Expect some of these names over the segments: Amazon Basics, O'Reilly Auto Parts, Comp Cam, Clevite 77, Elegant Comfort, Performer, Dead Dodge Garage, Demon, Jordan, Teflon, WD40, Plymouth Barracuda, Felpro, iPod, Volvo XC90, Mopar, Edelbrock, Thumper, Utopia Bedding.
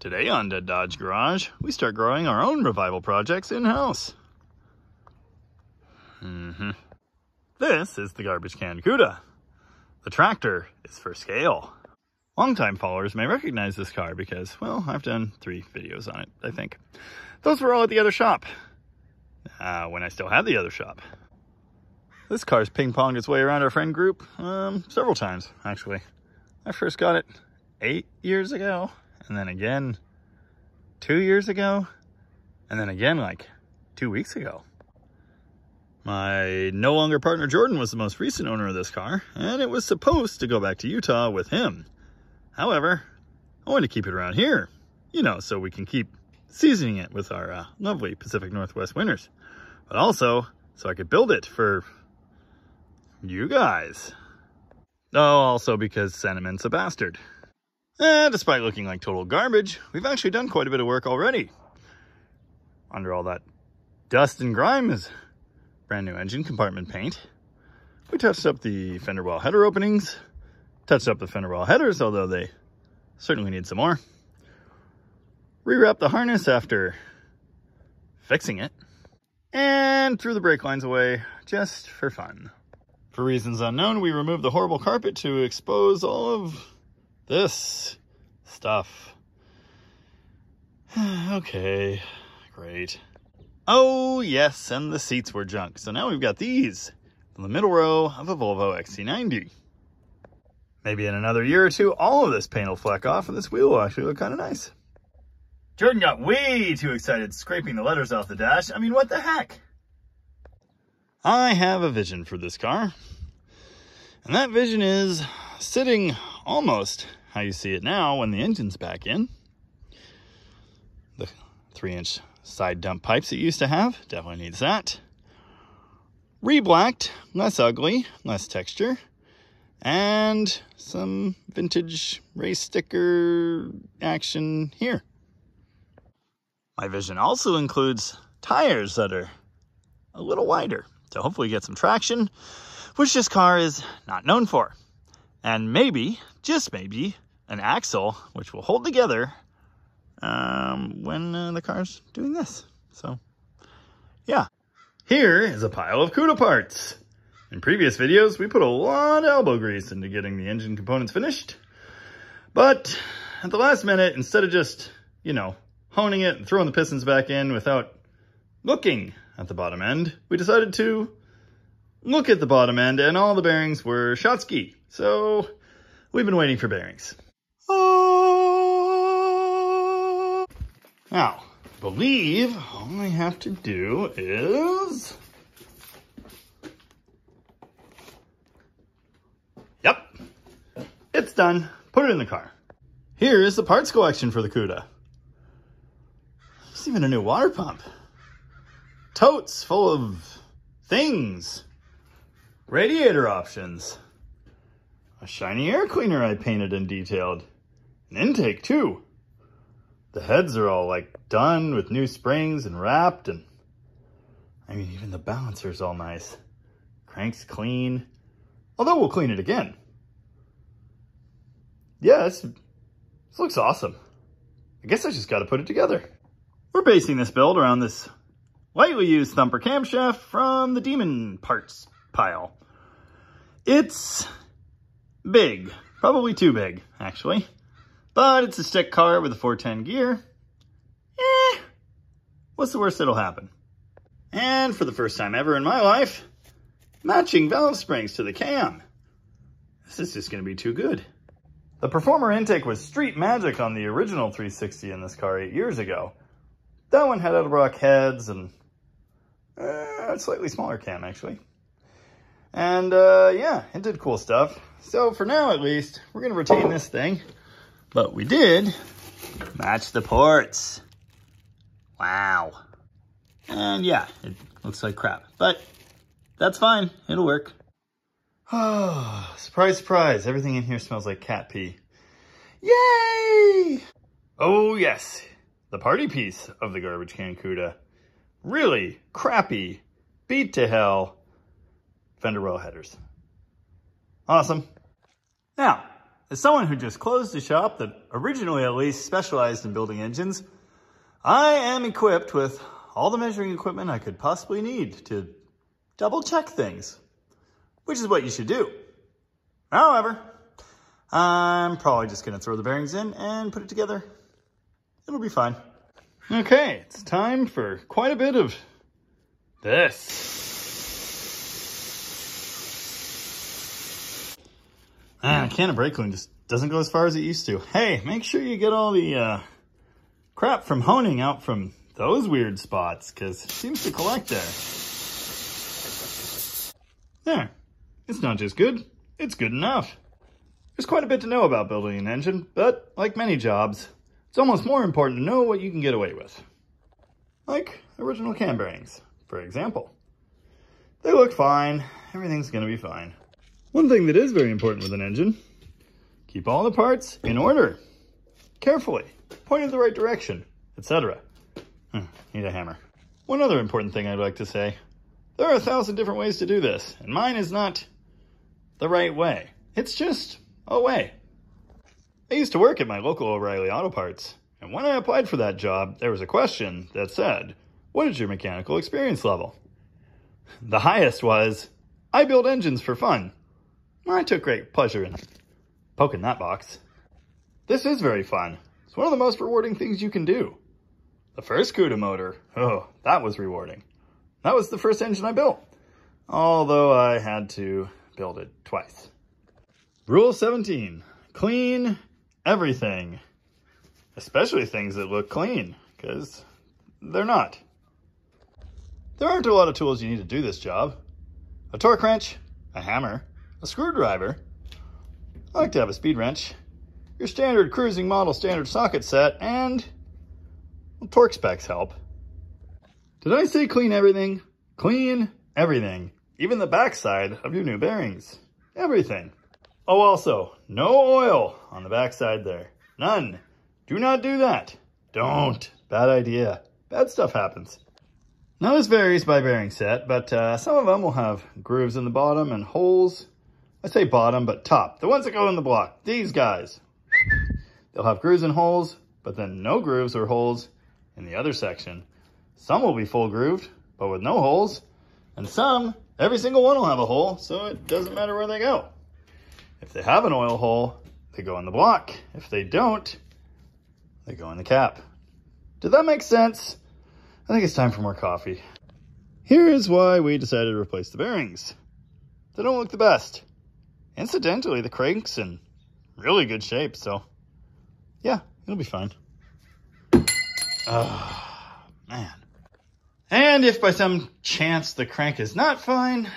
Today on Dead Dodge Garage, we start growing our own revival projects in-house. This is the garbage can Cuda. The tractor is for scale. Longtime followers may recognize this car because, well, I've done 3 videos on it, I think. Those were all at the other shop, when I still had the other shop. This car's ping-ponged its way around our friend group several times, actually. I first got it 8 years ago, and then again 2 years ago, and then again like 2 weeks ago. My no longer partner Jordan was the most recent owner of this car, and it was supposed to go back to Utah with him. However, I wanted to keep it around here, you know, so we can keep seasoning it with our lovely Pacific Northwest winters, but also so I could build it for you guys. Oh, also because sentiment's a bastard. Despite looking like total garbage, we've actually done quite a bit of work already. Under all that dust and grime is brand new engine compartment paint. We touched up the fender well header openings, touched up the fender well headers, although they certainly need some more. Rewrapped the harness after fixing it, and threw the brake lines away just for fun. For reasons unknown, we removed the horrible carpet to expose all of this stuff. Okay, great. Oh yes, and the seats were junk. So now we've got these in the middle row of a Volvo XC90. Maybe in another year or two, all of this paint will fleck off and this wheel will actually look kind of nice. Jordan got way too excited scraping the letters off the dash. I mean, what the heck? I have a vision for this car, and that vision is sitting almost how you see it now when the engine's back in. The 3-inch side dump pipes it used to have, definitely needs that. Reblacked, less ugly, less texture, and some vintage race sticker action here. My vision also includes tires that are a little wider to hopefully get some traction, which this car is not known for. And maybe, just maybe, an axle which will hold together when the car's doing this. So, yeah. Here is a pile of Cuda parts. In previous videos, we put a lot of elbow grease into getting the engine components finished. But at the last minute, instead of just, you know, honing it and throwing the pistons back in without looking at the bottom end, we decided to look at the bottom end, and all the bearings were Shotsky. So we've been waiting for bearings. Now, I believe all I have to do is, yep, it's done. Put it in the car. Here is the parts collection for the Cuda. There's even a new water pump. Totes full of things. Radiator options. A shiny air cleaner I painted and detailed. An intake too. The heads are all like done with new springs and wrapped, and I mean even the balancer's all nice. Crank's clean. Although we'll clean it again. Yeah, this looks awesome. I guess I just gotta put it together. We're basing this build around this lightly used Thumper camshaft from the Demon parts pile. It's big, probably too big, actually. But it's a stick car with a 410 gear. What's the worst that'll happen? And for the first time ever in my life, matching valve springs to the cam. This is just gonna be too good. The Performer intake was street magic on the original 360 in this car 8 years ago. That one had Edelbrock heads and a slightly smaller cam, actually. And yeah, it did cool stuff. So for now, at least, we're gonna retain this thing. But we did match the ports. Wow. And yeah, it looks like crap, but that's fine. It'll work. Oh, surprise, surprise. Everything in here smells like cat pee. Yay! Oh yes, the party piece of the garbage can Cuda. Really crappy, beat to hell fender well headers. Awesome. Now, As someone who just closed a shop that originally at least specialized in building engines, I am equipped with all the measuring equipment I could possibly need to double check things, which is what you should do. However, I'm probably just gonna throw the bearings in and put it together. It'll be fine. Okay, it's time for quite a bit of this. A can of brake loom just doesn't go as far as it used to. Hey, make sure you get all the crap from honing out from those weird spots, because it seems to collect there. There, it's not just good, it's good enough. There's quite a bit to know about building an engine, but like many jobs, it's almost more important to know what you can get away with. Like original cam bearings, for example. They look fine, everything's gonna be fine. One thing that is very important with an engine, keep all the parts in order, carefully, pointed the right direction, etc. Need a hammer. One other important thing I'd like to say, there are 1,000 different ways to do this, and mine is not the right way. It's just a way. I used to work at my local O'Reilly Auto Parts, and when I applied for that job, there was a question that said, what is your mechanical experience level? The highest was, I build engines for fun. I took great pleasure in poking that box. This is very fun. It's one of the most rewarding things you can do. The first CUDA motor, oh, that was rewarding. That was the first engine I built, although I had to build it twice. Rule 17, clean everything, especially things that look clean, because they're not. There aren't a lot of tools you need to do this job. A torque wrench, a hammer, a screwdriver. I like to have a speed wrench, your standard cruising model standard socket set, and torque specs help. Did I say clean everything? Clean everything, even the backside of your new bearings, everything. Oh, also, no oil on the backside there. None. Do not do that. Don't. Bad idea. Bad stuff happens. Now this varies by bearing set, but some of them will have grooves in the bottom and holes. I say bottom, but top. The ones that go in the block. These guys. They'll have grooves and holes, but then no grooves or holes in the other section. Some will be full grooved, but with no holes. And some, every single one will have a hole, so it doesn't matter where they go. If they have an oil hole, they go in the block. If they don't, they go in the cap. Did that make sense? I think it's time for more coffee. Here is why we decided to replace the bearings. They don't look the best. Incidentally, the crank's in really good shape, so yeah, it'll be fine. Oh, man. And if by some chance the crank is not fine,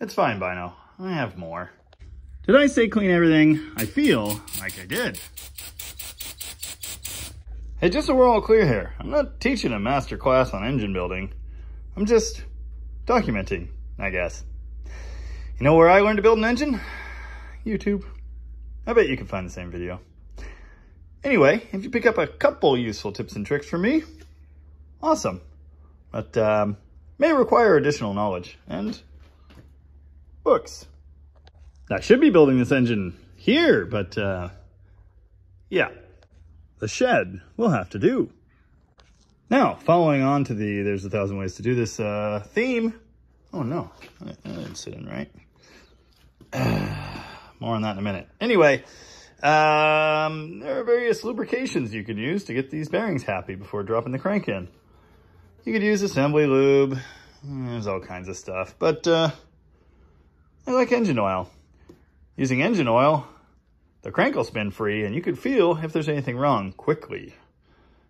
it's fine by now. I have more. Did I say clean everything? I feel like I did. Hey, just so we're all clear here, I'm not teaching a master class on engine building. I'm just documenting, I guess. You know where I learned to build an engine? YouTube. I bet you can find the same video. Anyway, if you pick up a couple useful tips and tricks from me, awesome. But may require additional knowledge and books. I should be building this engine here, but yeah, the shed will have to do. Now, following on to the there's 1,000 ways to do this theme. Oh no, that didn't sit in right. More on that in a minute. Anyway, there are various lubrications you can use to get these bearings happy before dropping the crank in. You could use assembly lube, there's all kinds of stuff, but I like engine oil. Using engine oil, the crank will spin free and you can feel if there's anything wrong quickly.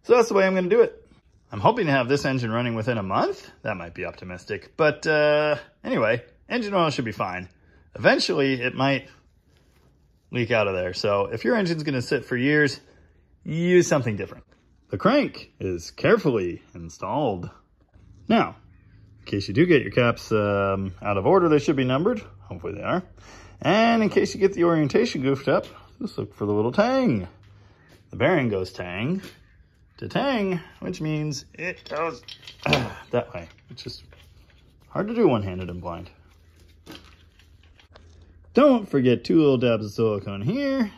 So that's the way I'm gonna do it. I'm hoping to have this engine running within a month. That might be optimistic, but anyway, engine oil should be fine. Eventually it might leak out of there. So if your engine's gonna sit for years, use something different. The crank is carefully installed. Now, in case you do get your caps out of order, they should be numbered. Hopefully they are. And in case you get the orientation goofed up, just look for the little tang. The bearing goes tang to tang, which means it goes that way. It's just hard to do one-handed and blind. Don't forget 2 little dabs of silicone here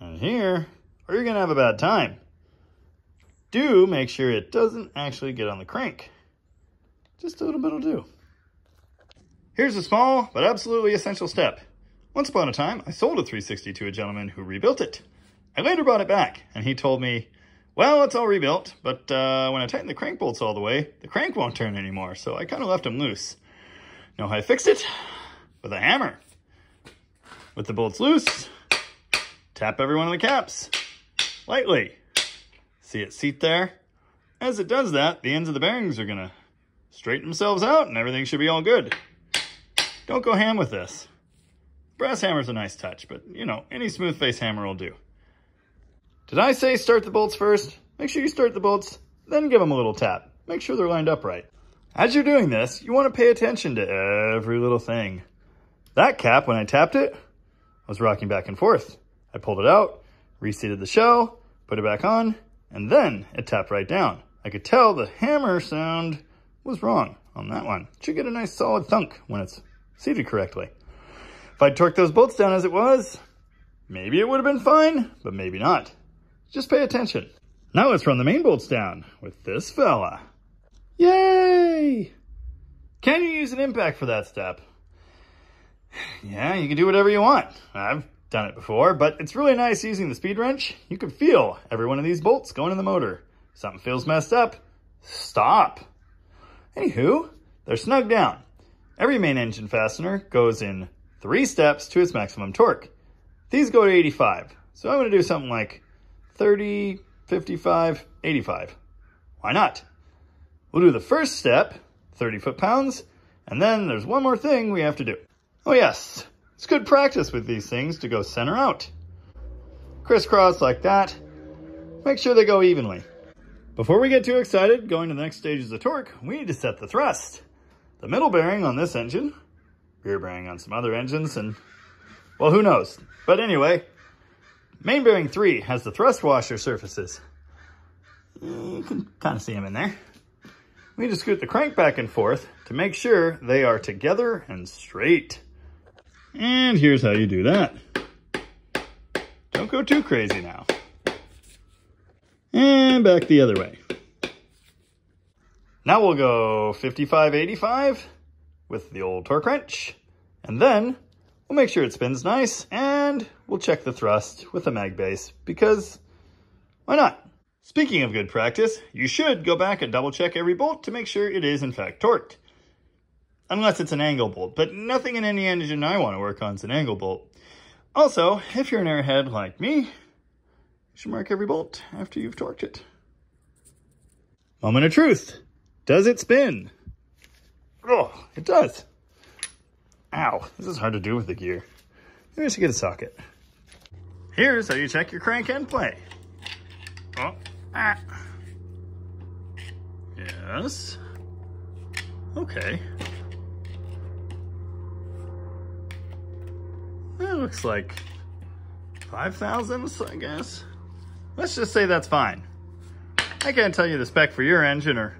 and here, or you're gonna have a bad time. Do make sure it doesn't actually get on the crank. Just a little bit will do. Here's a small but absolutely essential step. Once upon a time, I sold a 360 to a gentleman who rebuilt it. I later brought it back, and he told me, well, it's all rebuilt, but when I tighten the crank bolts all the way, the crank won't turn anymore, so I kind of left them loose. Know how I fixed it? With a hammer. With the bolts loose, tap every one of the caps, lightly. See it seat there? As it does that, the ends of the bearings are gonna straighten themselves out and everything should be all good. Don't go ham with this. Brass hammer's a nice touch, but you know, any smooth face hammer will do. Did I say start the bolts first? Make sure you start the bolts, then give them a little tap. Make sure they're lined up right. As you're doing this, you wanna pay attention to every little thing. That cap, when I tapped it, I was rocking back and forth. I pulled it out, reseated the shell, put it back on, and then it tapped right down. I could tell the hammer sound was wrong on that one. It should get a nice solid thunk when it's seated correctly. If I'd torqued those bolts down as it was, maybe it would have been fine, but maybe not. Just pay attention. Now let's run the main bolts down with this fella. Yay! Can you use an impact for that step? Yeah, you can do whatever you want. I've done it before, but it's really nice using the speed wrench. You can feel every one of these bolts going in the motor. If something feels messed up, stop. Anywho, they're snug down. Every main engine fastener goes in 3 steps to its maximum torque. These go to 85. So I'm going to do something like 30, 55, 85. Why not? We'll do the first step, 30 foot-pounds, and then there's one more thing we have to do. Oh yes, it's good practice with these things to go center out. Crisscross like that. Make sure they go evenly. Before we get too excited, going to the next stages of torque, we need to set the thrust. The middle bearing on this engine, rear bearing on some other engines, and well, who knows? But anyway, main bearing 3 has the thrust washer surfaces. You can kind of see them in there. We need to scoot the crank back and forth to make sure they are together and straight. And here's how you do that. Don't go too crazy now. And back the other way. Now we'll go 55-85 with the old torque wrench. And then we'll make sure it spins nice and we'll check the thrust with a mag base because why not? Speaking of good practice, you should go back and double check every bolt to make sure it is in fact torqued. Unless it's an angle bolt, but nothing in any engine I want to work on is an angle bolt. Also, if you're an airhead like me, you should mark every bolt after you've torqued it. Moment of truth. Does it spin? Oh, it does. Ow, this is hard to do with the gear. Maybe I should get a socket. Here's how you check your crank end play. Oh, ah. Yes. Okay. That looks like 5 thousandths, I guess. Let's just say that's fine. I can't tell you the spec for your engine or,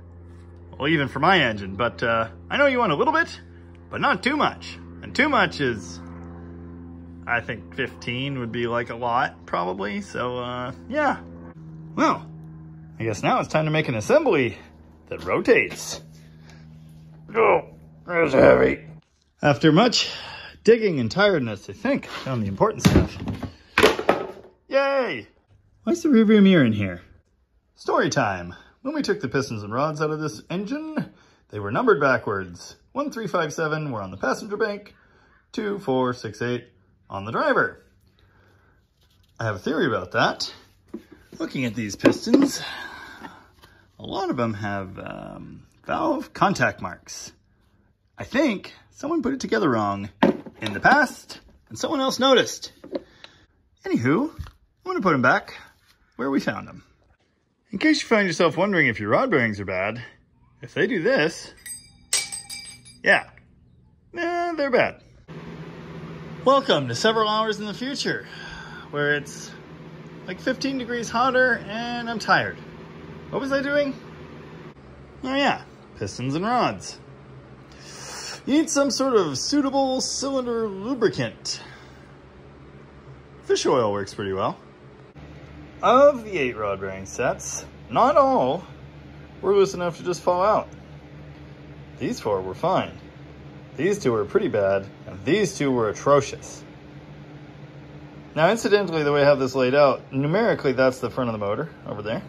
well, even for my engine, but I know you want a little bit, but not too much. And too much is, I think 15 would be like a lot probably. So yeah. Well, I guess now it's time to make an assembly that rotates. Oh, that's heavy. After much digging and tiredness, I think I found the important stuff. Yay! Why is the rearview mirror in here? Story time. When we took the pistons and rods out of this engine, they were numbered backwards. 1, 3, 5, 7 were on the passenger bank. 2, 4, 6, 8 on the driver. I have a theory about that. Looking at these pistons, a lot of them have valve contact marks. I think someone put it together wrong in the past and someone else noticed. Anywho, I'm gonna put them back where we found them. In case you find yourself wondering if your rod bearings are bad, if they do this, yeah, they're bad. Welcome to several hours in the future, where it's like 15 degrees hotter and I'm tired. What was I doing? Oh yeah, pistons and rods. You need some sort of suitable cylinder lubricant. Fish oil works pretty well. Of the 8-rod bearing sets, not all were loose enough to just fall out. These four were fine. These two were pretty bad, and these two were atrocious. Now, incidentally, the way I have this laid out, numerically, that's the front of the motor over there.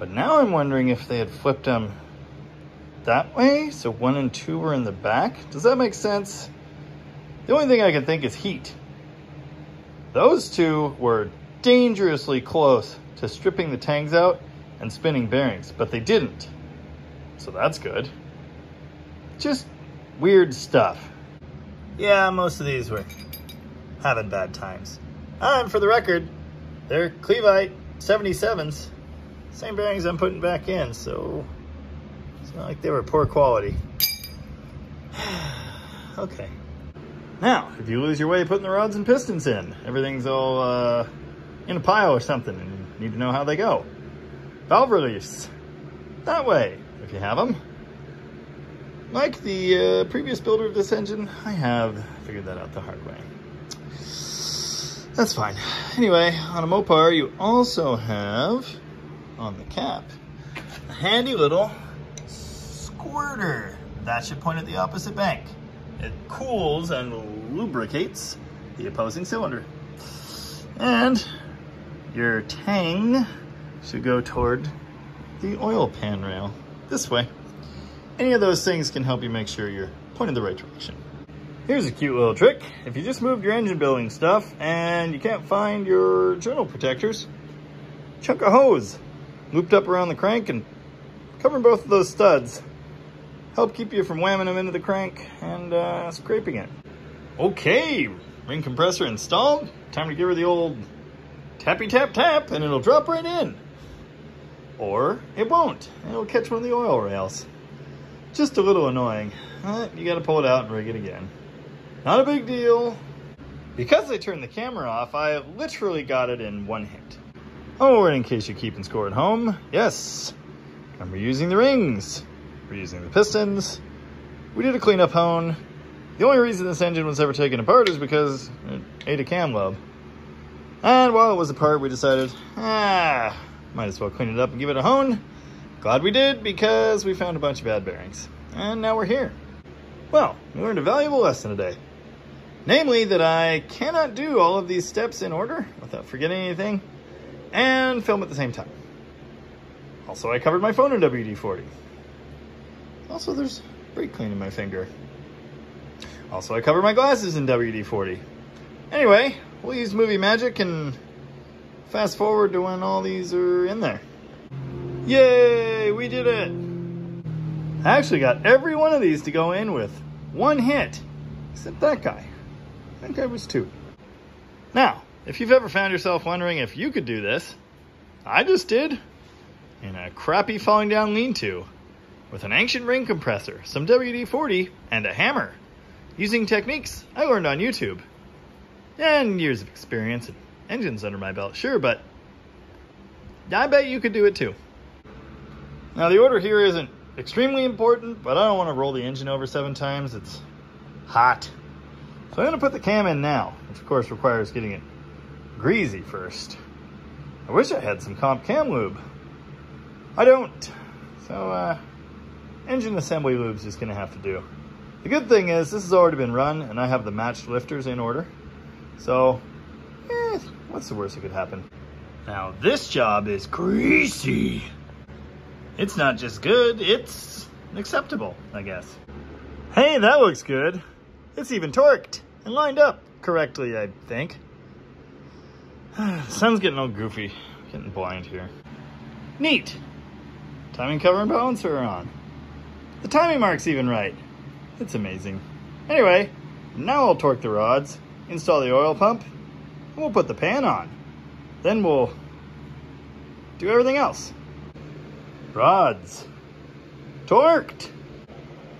But now I'm wondering if they had flipped them that way, so 1 and 2 were in the back. Does that make sense? The only thing I can think is heat. Those two were dangerously close to stripping the tangs out and spinning bearings, but they didn't. So that's good. Just weird stuff. Yeah, most of these were having bad times. And for the record, they're Clevite 77s. Same bearings I'm putting back in, so it's not like they were poor quality. Okay. Now, if you lose your way putting the rods and pistons in, everything's all in a pile or something, and you need to know how they go. Valve release. That way, if you have them. Like the previous builder of this engine, I have figured that out the hard way. That's fine. Anyway, on a Mopar, you also have, on the cap, a handy little squirter. That should point at the opposite bank. It cools and lubricates the opposing cylinder. And your tang should go toward the oil pan rail, this way. Any of those things can help you make sure you're pointed the right direction. Here's a cute little trick. If you just moved your engine building stuff and you can't find your journal protectors, chunk a hose looped up around the crank and cover both of those studs. Help keep you from whamming them into the crank and scraping it. Okay, ring compressor installed. Time to give her the old tappy tap tap and it'll drop right in. Or it won't. It'll catch one of the oil rails. Just a little annoying. You gotta pull it out and rig it again. Not a big deal. Because I turned the camera off, I literally got it in one hit. Oh, and in case you're keeping score at home, yes, I'm reusing the rings, reusing the pistons. We did a cleanup hone. The only reason this engine was ever taken apart is because it ate a cam lobe. And while it was apart, we decided, might as well clean it up and give it a hone. Glad we did, because we found a bunch of bad bearings. And now we're here. Well, we learned a valuable lesson today. Namely, that I cannot do all of these steps in order without forgetting anything and film at the same time. Also, I covered my phone in WD40. Also, there's brake clean in my finger. Also, I covered my glasses in WD40. Anyway, we'll use movie magic and fast forward to when all these are in there. Yay, we did it! I actually got every one of these to go in with one hit, except that guy. That guy was 2. Now, if you've ever found yourself wondering if you could do this, I just did, in a crappy falling down lean-to, with an ancient ring compressor, some WD-40, and a hammer, using techniques I learned on YouTube. And years of experience and engines under my belt, sure, but I bet you could do it too. Now, the order here isn't extremely important, but I don't want to roll the engine over 7 times. It's hot. So I'm going to put the cam in now, which of course requires getting it greasy first. I wish I had some Comp Cam lube. I don't. So engine assembly lube's just going to have to do. The good thing is this has already been run and I have the matched lifters in order. So what's the worst that could happen? Now this job is greasy. It's not just good, it's acceptable, I guess. Hey, that looks good. It's even torqued and lined up correctly, I think. The sun's getting all goofy. I'm getting blind here. Neat. Timing cover and balancer are on. The timing mark's even right. It's amazing. Anyway, now I'll torque the rods, install the oil pump, and we'll put the pan on. Then we'll do everything else. Rods torqued.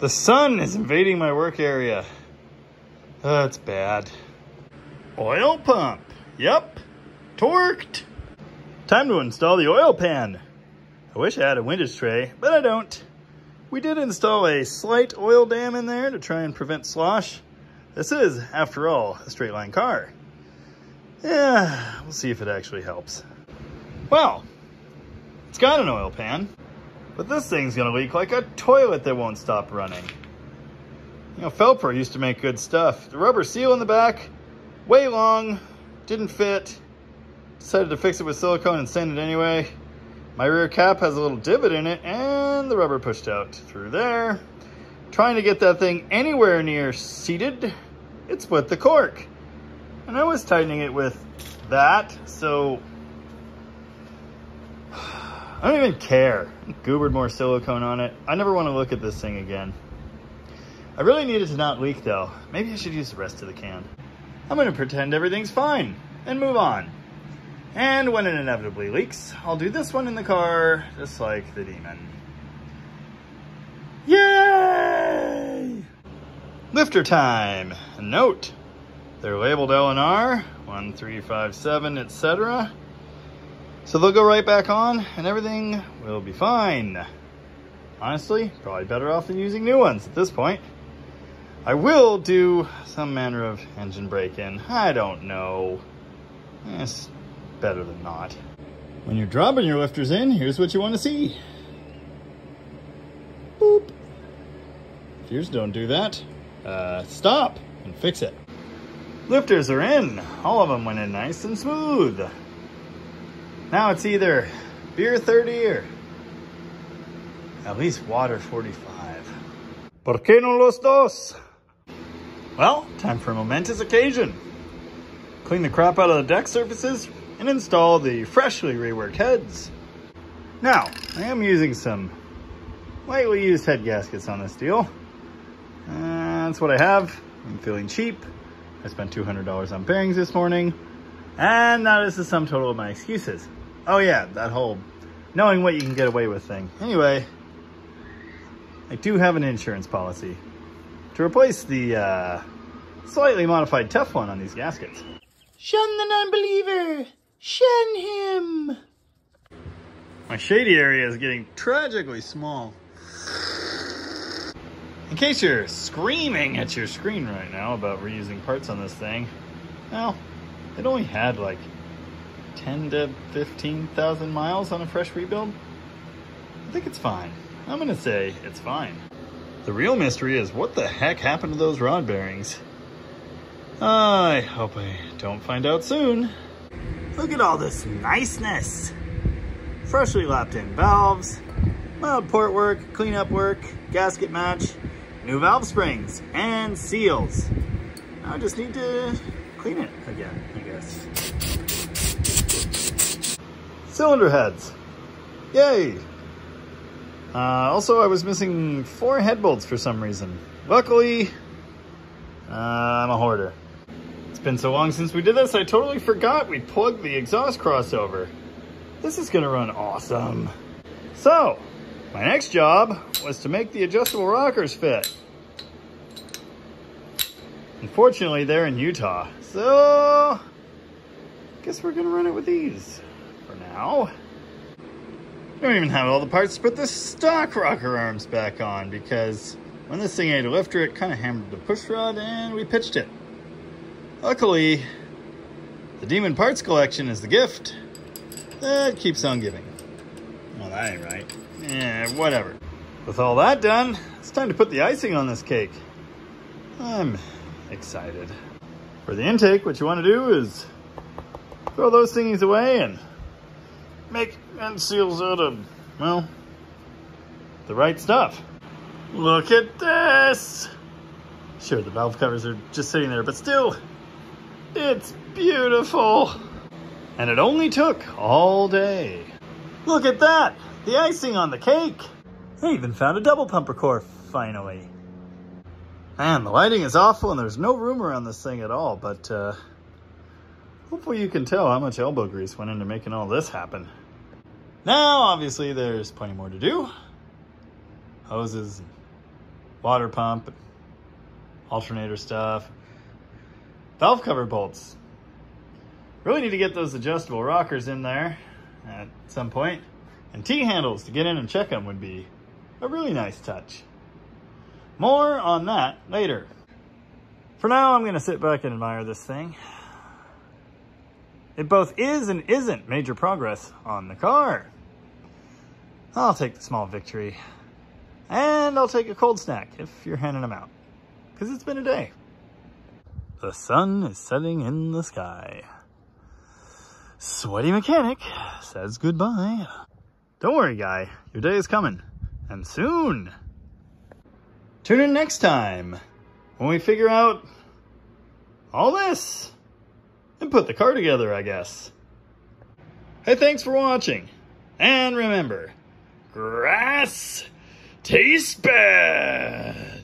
The sun is invading my work area. That's bad. Oil pump. Yep. Torqued. Time to install the oil pan. I wish I had a windage tray, but I don't. We did install a slight oil dam in there to try and prevent slosh. This is, after all, a straight line car. Yeah, we'll see if it actually helps. Well, it's got an oil pan, but this thing's gonna leak like a toilet that won't stop running. You know, Felpro used to make good stuff. The rubber seal in the back, way long, didn't fit. Decided to fix it with silicone and sand it anyway. My rear cap has a little divot in it and the rubber pushed out through there. Trying to get that thing anywhere near seated, it split the cork. And I was tightening it with that, so I don't even care. Goobered more silicone on it. I never want to look at this thing again. I really need it to not leak though. Maybe I should use the rest of the can. I'm gonna pretend everything's fine and move on. And when it inevitably leaks, I'll do this one in the car, just like the Demon. Yay! Lifter time. Note, they're labeled L&R, 1357, etc. So they'll go right back on and everything will be fine. Honestly, probably better off than using new ones at this point. I will do some manner of engine break-in. I don't know. Yes. Better than not. When you're dropping your lifters in, here's what you want to see. Boop. Gears don't do that. Stop and fix it. Lifters are in. All of them went in nice and smooth. Now it's either beer 30 or at least water 45. ¿Por qué no los dos? Well, time for a momentous occasion. Clean the crap out of the deck surfaces and install the freshly reworked heads. Now, I am using some lightly used head gaskets on this deal. That's what I have. I'm feeling cheap. I spent $200 on bearings this morning. And that is the sum total of my excuses. Oh yeah, that whole knowing what you can get away with thing. Anyway, I do have an insurance policy to replace the slightly modified Teflon on these gaskets. Shun the non-believer! Shun him! My shady area is getting tragically small. In case you're screaming at your screen right now about reusing parts on this thing, well, it only had like 10 to 15,000 miles on a fresh rebuild. I think it's fine. I'm gonna say it's fine. The real mystery is what the heck happened to those rod bearings? I hope I don't find out soon. Look at all this niceness. Freshly lapped in valves, mild port work, cleanup work, gasket match, new valve springs, and seals. I just need to clean it again, I guess. Cylinder heads. Yay. Also, I was missing 4 head bolts for some reason. Luckily, I'm a hoarder. It's been so long since we did this, I totally forgot we plugged the exhaust crossover. This is gonna run awesome. So, my next job was to make the adjustable rockers fit. Unfortunately, they're in Utah, so I guess we're gonna run it with these for now. I don't even have all the parts to put the stock rocker arms back on because when this thing ate a lifter, it kind of hammered the push rod and we pitched it. Luckily, the Demon parts collection is the gift that keeps on giving. Well, that ain't right. Yeah, whatever. With all that done, it's time to put the icing on this cake. I'm excited. For the intake, what you want to do is throw those thingies away and make end seals out of, well, the right stuff. Look at this! Sure, the valve covers are just sitting there, but still, it's beautiful. And it only took all day. Look at that! The icing on the cake! I even found a double pumper core, finally. Man, the lighting is awful and there's no room around this thing at all, but hopefully you can tell how much elbow grease went into making all this happen. Now, obviously, there's plenty more to do. Hoses, water pump, alternator stuff, valve cover bolts. Really need to get those adjustable rockers in there at some point. And T-handles to get in and check them would be A really nice touch. More on that later. For now, I'm going to sit back and admire this thing. It both is and isn't major progress on the car. I'll take the small victory. And I'll take a cold snack if you're handing them out, because it's been a day. The sun is setting in the sky. Sweaty mechanic says goodbye. Don't worry, guy. Your day is coming. And soon. Tune in next time when we figure out all this and put the car together, I guess. Hey, thanks for watching. And remember, grass tastes bad.